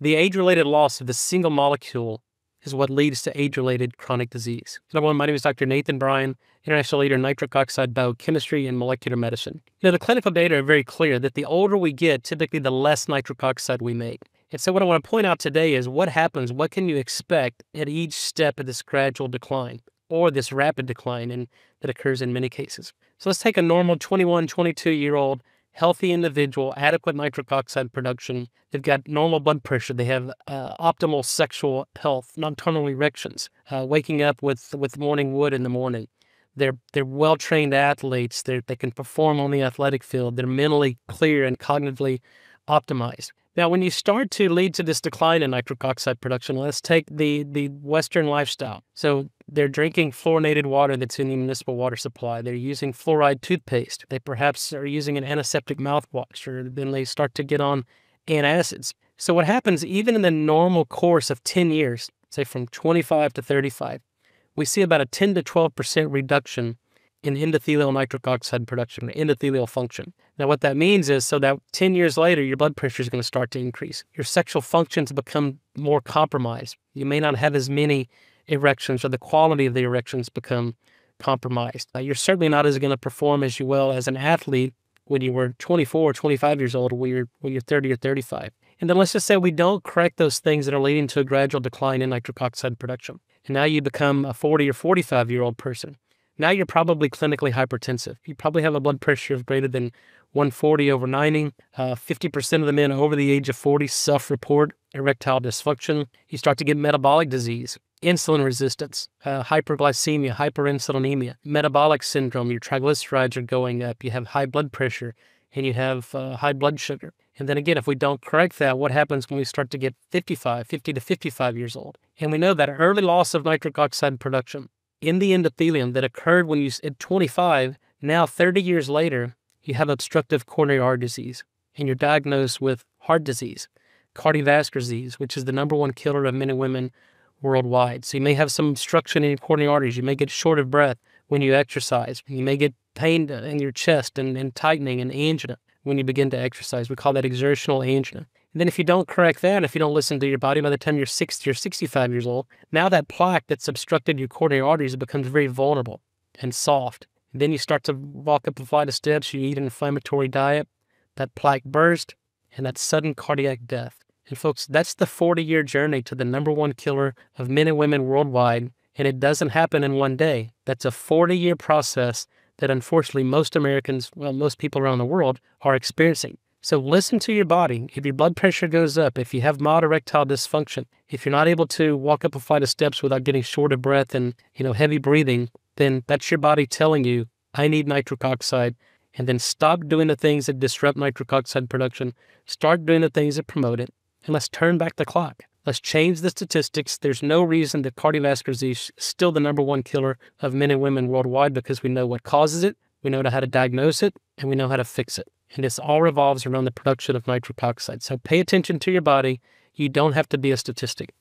The age-related loss of the single molecule is what leads to age-related chronic disease. Number one, my name is Dr. Nathan Bryan, international leader in nitric oxide biochemistry and molecular medicine. The clinical data are very clear that the older we get, typically the less nitric oxide we make. And so what I want to point out today is what happens, what can you expect at each step of this gradual decline or this rapid decline that occurs in many cases. So let's take a normal 21, 22-year-old healthy individual, adequate nitric oxide production. They've got normal blood pressure. They have optimal sexual health, nocturnal erections, waking up with morning wood in the morning. They're well-trained athletes. They can perform on the athletic field. They're mentally clear and cognitively optimized. Now, when you start to lead to this decline in nitric oxide production, let's take the Western lifestyle. So they're drinking fluorinated water that's in the municipal water supply. They're using fluoride toothpaste. They perhaps are using an antiseptic mouthwash, or then they start to get on antacids. So what happens, even in the normal course of 10 years, say from 25 to 35, we see about a 10 to 12% reduction in endothelial nitric oxide production, endothelial function. Now what that means is so that 10 years later, your blood pressure is going to start to increase. Your sexual functions become more compromised. You may not have as many erections, or the quality of the erections become compromised. You're certainly not as going to perform as you well as an athlete when you were 24 or 25 years old, or when you're 30 or 35. And then let's just say we don't correct those things that are leading to a gradual decline in nitric oxide production. And now you become a 40 or 45-year-old person. Now you're probably clinically hypertensive. You probably have a blood pressure of greater than 140/90. 50% of the men over the age of 40 self-report erectile dysfunction. You start to get metabolic disease, insulin resistance, hyperglycemia, hyperinsulinemia, metabolic syndrome. Your triglycerides are going up. You have high blood pressure, and you have high blood sugar. And then again, if we don't correct that, what happens when we start to get 50 to 55 years old? And we know that early loss of nitric oxide production in the endothelium that occurred when you at 25, now 30 years later, you have obstructive coronary artery disease, and you're diagnosed with heart disease, cardiovascular disease, which is the #1 killer of men and women worldwide. So you may have some obstruction in your coronary arteries. You may get short of breath when you exercise. You may get pain in your chest and tightening and angina when you begin to exercise. We call that exertional angina. And then if you don't correct that, if you don't listen to your body, by the time you're 60 or 65 years old, now that plaque that's obstructed your coronary arteries becomes very vulnerable and soft. And then you start to walk up a flight of steps, you eat an inflammatory diet, that plaque burst, and that sudden cardiac death. And folks, that's the 40-year journey to the #1 killer of men and women worldwide, and it doesn't happen in one day. That's a 40-year process that unfortunately most Americans, well, most people around the world are experiencing. So listen to your body. If your blood pressure goes up, if you have mild erectile dysfunction, if you're not able to walk up a flight of steps without getting short of breath and, heavy breathing, then that's your body telling you, I need nitric oxide. And then stop doing the things that disrupt nitric oxide production. Start doing the things that promote it. And let's turn back the clock. Let's change the statistics. There's no reason that cardiovascular disease is still the #1 killer of men and women worldwide, because we know what causes it, we know how to diagnose it, and we know how to fix it. And this all revolves around the production of nitric oxide. So pay attention to your body. You don't have to be a statistic.